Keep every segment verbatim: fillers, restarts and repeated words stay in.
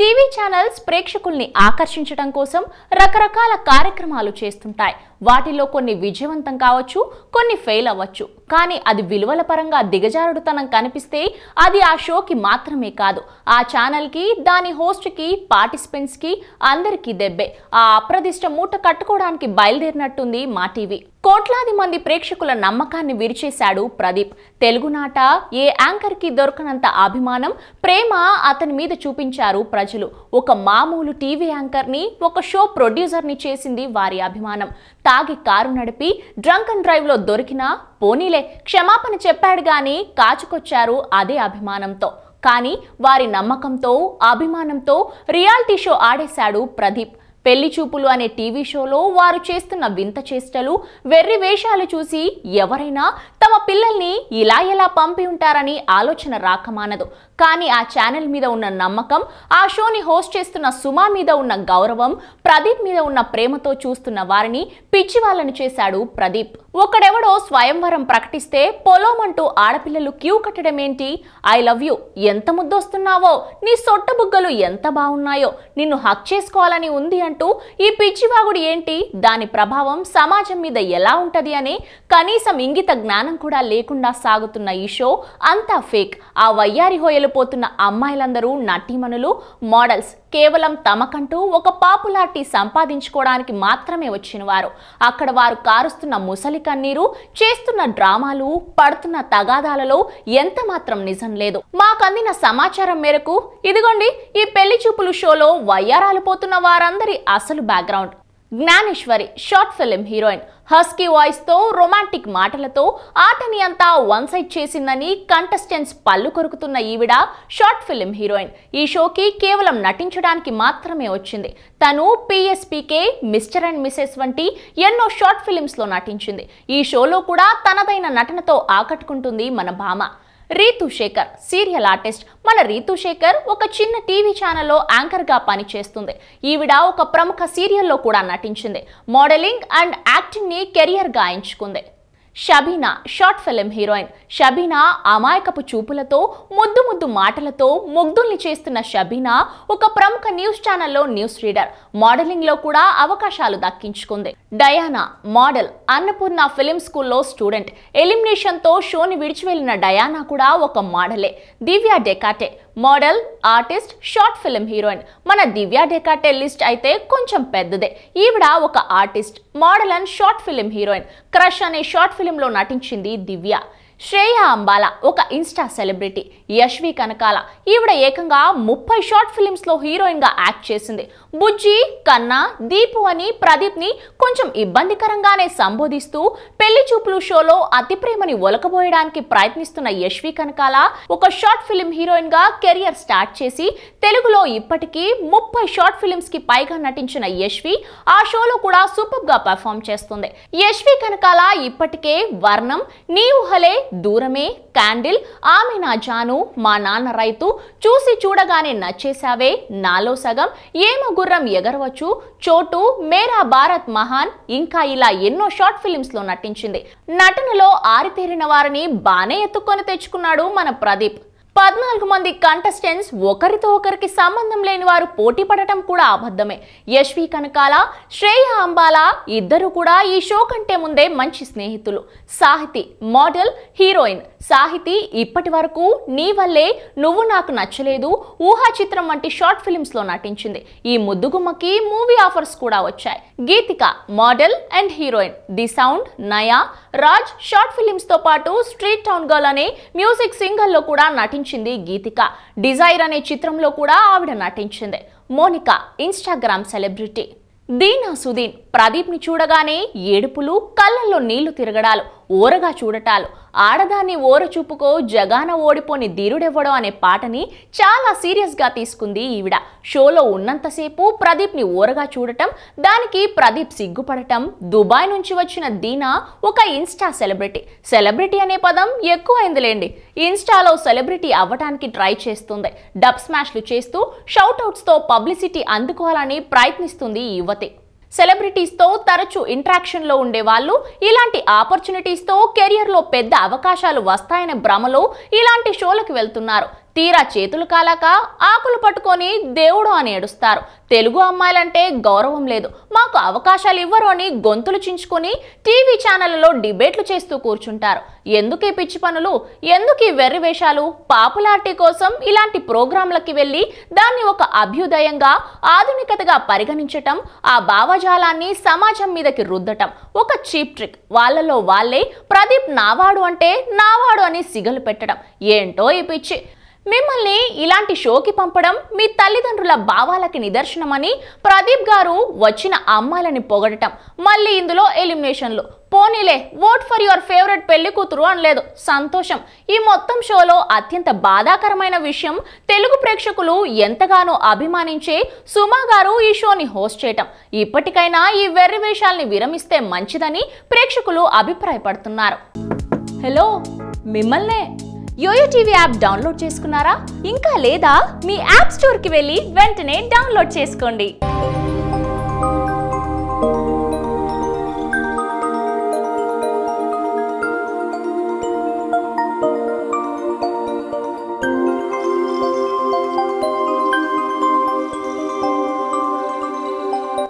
TV channels ప్రేక్షకుల్ని ఆకర్షించడం కోసం రకరకాల కార్యక్రమాలు చేస్తుంటాయి. వాటిలో కొన్ని విజయవంతం కావచ్చు, కొన్ని ఫెయిల్ అవ్వచ్చు. కానీ అది విలువల పరంగా దిగజారుడుతనం కనిపిస్తే అది ఆ షోకి మాత్రమే కాదు, ఆ ఛానల్కి, దాని హోస్ట్కి, పార్టిసిపెంట్స్కి అందరికీ దెబ్బే. ఆ అప్రదిష్ట మూట కట్టుకోవడానికి బయలుదేరినట్టుంది మా టీవీ. కోట్లాది మంది ప్రేక్షకుల నమ్మకాన్ని విరిచేశాడు ప్రదీప్. తెలుగునాట ఏ యాంకర్కి దొరకనంత అభిమానం, ప్రేమ అతని మీద చూపించారు ప్రజలు. ఒక మామూలు టీవీ యాంకర్ని, ఒక షో ప్రొడ్యూసర్ని చేసింది వారి అభిమానం. తాగి కారు నడిపి డ్రంక్ అండ్ డ్రైవ్లో దొరికినా పోనీలే, క్షమాపణ చెప్పాడు గాని కాచుకొచ్చారు అదే అభిమానంతో. కానీ వారి నమ్మకంతో, అభిమానంతో రియాలిటీ షో ఆడేశాడు ప్రదీప్. పెళ్లి చూపులు అనే టీవీ షోలో వారు చేస్తున్న వింత చేష్టలు, వెర్రి వేషాలు చూసి ఎవరైనా తమ పిల్లల్ని ఇలా ఎలా పంపి ఉంటారని ఆలోచన రాకమానదు. కానీ ఆ ఛానల్ మీద ఉన్న నమ్మకం, ఆ షోని హోస్ట్ చేస్తున్న సుమా మీద ఉన్న గౌరవం, ప్రదీప్ మీద ఉన్న ప్రేమతో చూస్తున్న వారిని పిచ్చి వాళ్ళని చేశాడు ప్రదీప్. ఒకడెవడో స్వయంవరం ప్రకటిస్తే పొలోమంటూ ఆడపిల్లలు క్యూ కట్టడమేంటి, ఐ లవ్ యూ ఎంత ముద్దొస్తున్నావో, నీ సొట్ట బుగ్గలు ఎంత బాగున్నాయో, నిన్ను హక్ చేసుకోవాలని ఉంది అంటూ ఈ పిచ్చివాగుడు ఏంటి, దాని ప్రభావం సమాజం మీద ఎలా ఉంటది అనే కనీసం ఇంగిత జ్ఞానం కూడా లేకుండా సాగుతున్న ఈ షో అంతా ఫేక్. ఆ వయ్యారి హోయలు పోతున్న అమ్మాయిలందరూ నటీమణులు, మోడల్స్, కేవలం తమకంటూ ఒక పాపులారిటీ సంపాదించుకోవడానికి మాత్రమే వచ్చిన వారు. అక్కడ వారు కారుస్తున్న ముసలి కన్నీరు, చేస్తున్న డ్రామాలు, పడుతున్న తగాదాలలో ఎంత మాత్రం నిజం లేదు. మాకందిన సమాచారం మేరకు ఇదిగోండి ఈ పెళ్లి చూపులు షోలో వయ్యారాలు పోతున్న వారందరి అసలు background. Gnaneshwari short film heroine, husky వాయిస్తో, రొమాంటిక్ మాటలతో ఆటని అంతా వన్ సైడ్ చేసిందని కంటెస్టెంట్స్ పళ్ళు కొరుకుతున్న ఈవిడ షార్ట్ ఫిలిం హీరోయిన్. ఈ షోకి కేవలం నటించడానికి మాత్రమే వచ్చింది. తను పిఎస్పీకే, మిస్టర్ అండ్ మిసెస్ వంటి ఎన్నో షార్ట్ ఫిలిమ్స్లో నటించింది. ఈ షోలో కూడా తనదైన నటనతో ఆకట్టుకుంటుంది మన భామ. Ritu Shekhar serial artist. మన రీతు శేఖర్ ఒక చిన్న టీవీ ఛానల్లో యాంకర్గా పనిచేస్తుంది. ఈవిడ ఒక ప్రముఖ సీరియల్లో కూడా నటించింది. మోడలింగ్ అండ్ యాక్టింగ్ని కెరియర్గా ఎంచుకుంది. Shabeena short film heroine. Shabeena అమాయకపు చూపులతో, ముద్దు ముద్దు మాటలతో ముగ్ధుల్ని చేస్తున్న షబీనా ఒక ప్రముఖ న్యూస్ ఛానల్లో న్యూస్ రీడర్. మోడలింగ్లో కూడా అవకాశాలు దక్కించుకుంది. డయానా మోడల్, అన్నపూర్ణ ఫిలిం స్కూల్లో స్టూడెంట్. ఎలిమినేషన్తో షోని విడిచి వెళ్లిన డయానా కూడా ఒక మోడలే. Divya Dekate model, artist, short film heroine. మన దివ్యా డెకాటే లిస్ట్ అయితే కొంచెం పెద్దదే. ఈవిడ ఒక artist, model and short film heroine. Crush అనే షార్ట్ ఫిలింలో నటించింది దివ్య. శ్రేయ అంబాల ఒక ఇన్స్టా సెలబ్రిటీ. యశ్వి కనకాల, ఈవిడ ఏకంగా ముప్పై షార్ట్ ఫిలిమ్స్లో హీరోయిన్గా యాక్ట్ చేసింది. బుజ్జి, కన్నా, దీపు అని ప్రదీప్ని కొంచెం ఇబ్బందికరంగానే సంబోధిస్తూ పెళ్లి చూపులు షోలో అతి ప్రేమని ఒలకబోయడానికి ప్రయత్నిస్తున్న యశ్వి కనకాల ఒక షార్ట్ ఫిలిం హీరోయిన్గా కెరియర్ స్టార్ట్ చేసి తెలుగులో ఇప్పటికీ ముప్పై షార్ట్ ఫిలిమ్స్కి పైగా నటించిన యశ్వి ఆ షోలో కూడా సూపర్గా పర్ఫామ్ చేస్తుంది. యశ్వి కనకాల ఇప్పటికే వర్ణం, నీ ఊహలే, దూరమే, క్యాండిల్, ఆమె నా జాను, మా నాన్న రైతు, చూసి చూడగానే నచ్చేసావే, నాలో సగం, ఏమో గుర్రం ఎగరవచ్చు, చోటు, మేరా భారత్ మహాన్, ఇంకా ఇలా ఎన్నో షార్ట్ ఫిలిమ్స్ లో నటించింది. నటనలో ఆరితేరిన వారిని బానే ఎత్తుకొని తెచ్చుకున్నాడు మన ప్రదీప్. పద్నాలుగు మంది కంటెస్టెంట్స్, ఒకరితో ఒకరికి సంబంధం లేని వారు పోటీ పడటం కూడా అబద్ధమే. యశ్వి కనకాల, శ్రేయ అంబాల ఇద్దరు కూడా ఈ షో కంటే ముందే మంచి స్నేహితులు. Sahiti model, heroine. సాహితి ఇప్పటి వరకు నీ వల్లే, నువ్వు నాకు నచ్చలేదు, ఊహా చిత్రం వంటి షార్ట్ ఫిలిమ్స్ లో నటించింది. ఈ ముద్దుగుమ్మకి మూవీ ఆఫర్స్ కూడా వచ్చాయి. Geethika model and heroine. The sound, Naya, Raj short films తో పాటు స్ట్రీట్ టౌన్ గర్ల్ అనే మ్యూజిక్ సింగల్ లో కూడా నటించింది గీతిక. డిజైర్ అనే చిత్రంలో కూడా ఆవిడ నటించింది. Monica Instagram celebrity. దీనా సుదీన్, ప్రదీప్ని చూడగానే ఏడుపులు, కళ్ళల్లో నీళ్లు తిరగడాలు, ఓరగా చూడటాలు, ఆడదాన్ని ఓర చూపుకో, జగాన ఓడిపోని ధీరుడెవ్వడో అనే పాటని చాలా సీరియస్గా తీసుకుంది ఈవిడ. షోలో ఉన్నంతసేపు ప్రదీప్ని ఓరగా చూడటం, దానికి ప్రదీప్ సిగ్గుపడటం. దుబాయ్ నుంచి వచ్చిన దీనా ఒక ఇన్స్టా సెలబ్రిటీ. సెలబ్రిటీ అనే పదం ఎక్కువైందిలేండి. ఇన్స్టాలో సెలబ్రిటీ అవ్వటానికి ట్రై చేస్తుంది. డబ్ స్మాష్లు చేస్తూ షౌట్అవుట్స్తో పబ్లిసిటీ అందుకోవాలని ప్రయత్నిస్తుంది ఈ యువతి. సెలబ్రిటీస్తో తరచూ ఇంట్రాక్షన్లో ఉండేవాళ్ళు ఇలాంటి ఆపర్చునిటీస్తో కెరియర్లో పెద్ద అవకాశాలు వస్తాయనే భ్రమలో ఇలాంటి షోలకు వెళ్తున్నారు. తీరా చేతులు కాలాక ఆకులు పట్టుకొని దేవుడు అని ఏడుస్తారు. తెలుగు అమ్మాయిలంటే గౌరవం లేదు, మాకు అవకాశాలు ఇవ్వరు అని గొంతులు చించుకొని టీవీ ఛానళ్లలో డిబేట్లు చేస్తూ కూర్చుంటారు. ఎందుకు ఈ పిచ్చి పనులు, ఎందుకు ఈ వెర్రి వేషాలు? పాపులారిటీ కోసం ఇలాంటి ప్రోగ్రాంలకి వెళ్ళి దాన్ని ఒక అభ్యుదయంగా ఆధునికతగా పరిగణించటం, ఆ భావజాలాన్ని సమాజం మీదకి రుద్దటం ఒక చీప్ ట్రిక్. వాళ్ళలో వాళ్ళే ప్రదీప్ నావాడు అంటే నావాడు అని సిగలు పెట్టడం ఏంటో ఈ పిచ్చి. మిమ్మల్ని ఇలాంటి షోకి పంపడం మీ తల్లిదండ్రుల భావాలకి నిదర్శనమని ప్రదీప్ గారు వచ్చిన అమ్మాయిలని పొగడటం, మళ్ళీ ఇందులో ఎలిమినేషన్లు. పోనీలే, ఓట్ ఫర్ యువర్ ఫేవరెట్ పెళ్లి కూతురు అనలేదు, సంతోషం. ఈ మొత్తం షోలో అత్యంత బాధాకరమైన విషయం తెలుగు ప్రేక్షకులు ఎంతగానో అభిమానించే సుమా గారు ఈ షోని హోస్ట్ చేయటం. ఇప్పటికైనా ఈ వెర్రి వేషాలని విరమిస్తే మంచిదని ప్రేక్షకులు అభిప్రాయపడుతున్నారు. హలో, మిమ్మల్నే యోయో టీవీ యాప్ డౌన్లోడ్ చేసుకున్నారా? ఇంకా లేదా? మీ యాప్ స్టోర్కి వెళ్ళి వెంటనే డౌన్లోడ్ చేసుకోండి.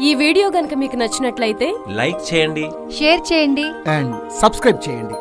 ఈ వీడియో గనుక మీకు నచ్చినట్లయితే లైక్ చేయండి, షేర్ చేయండి అండ్ సబ్స్క్రైబ్ చేయండి.